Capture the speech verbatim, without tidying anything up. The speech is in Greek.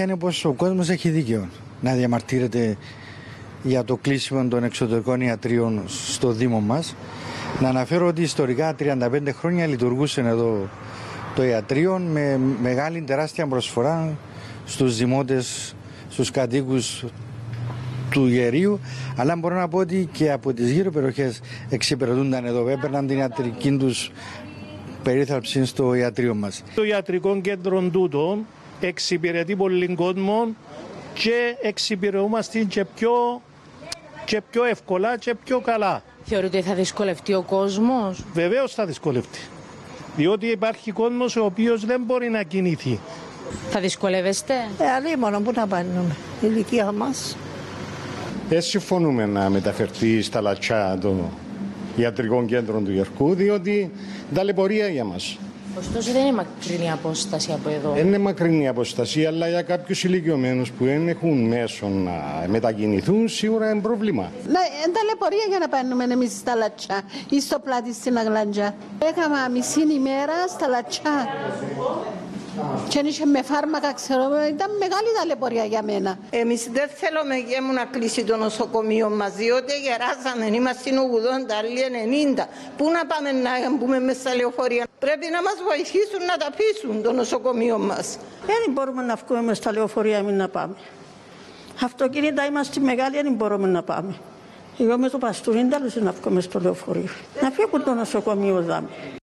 Είναι πως ο κόσμος έχει δίκαιο να διαμαρτύρεται για το κλείσιμο των εξωτερικών ιατρίων στο Δήμο μας. Να αναφέρω ότι ιστορικά τριάντα πέντε χρόνια λειτουργούσε εδώ το ιατρείο με μεγάλη τεράστια προσφορά στους δημότες, στους κατοίκους του Γερίου, αλλά μπορώ να πω ότι και από τις γύρω περιοχές εξυπηρετούνταν εδώ, έπαιρναν την ιατρική τους περίθαλψη στο ιατρείο μας. Το ιατρικό κέντρο τούτο εξυπηρετεί πολλοί κόσμο και εξυπηρεούμαστε και πιο, και πιο εύκολα και πιο καλά. Θεωρείτε ότι θα δυσκολευτεί ο κόσμος? Βεβαίως θα δυσκολευτεί, διότι υπάρχει κόσμος ο οποίος δεν μπορεί να κινηθεί. Θα δυσκολεύεστε? Ε, αλλήμωνο, πού να πάνουμε, η ηλικία μας. Δεν συμφωνούμε να μεταφερθεί στα Λατσιά των ιατρικών κέντρων του Γερκού, διότι ταλαιπωρία για μας. Ωστόσο δεν είναι μακρινή απόσταση από εδώ. Δεν είναι μακρινή απόσταση, αλλά για κάποιους ηλικιωμένους που δεν έχουν μέσο να μετακινηθούν, σίγουρα είναι πρόβλημα. Ναι, είναι ταλαιπωρία για να παίρνουμε εμείς στα Λατσιά ή στο πλάτι στην Αγλάντζα. Έχαμε μισή ημέρα στα Λατσιά. Και αν είχε με φάρμακα, ξέρω, ήταν μεγάλη ταλαιπωρία για μένα. Εμείς δεν θέλουμε γέμου να κλείσει το νοσοκομείο μας, διότι γεράσαμε, είμαστε ογδόντα ενενήντα. Πού να πάμε να μπούμε μέσα στα λεωφορεία. Πρέπει να μας βοηθήσουν να τα πείσουν το νοσοκομείο μας. Δεν μπορούμε να βγούμε μέσα στα λεωφορεία, μην να πάμε. Αυτοκίνητα είμαστε μεγάλοι, δεν μπορούμε να πάμε. Εγώ με το Παστούρι, δεν να βγούμε στο λεωφορείο. Να φύγουν το νοσοκομείο, δάμε.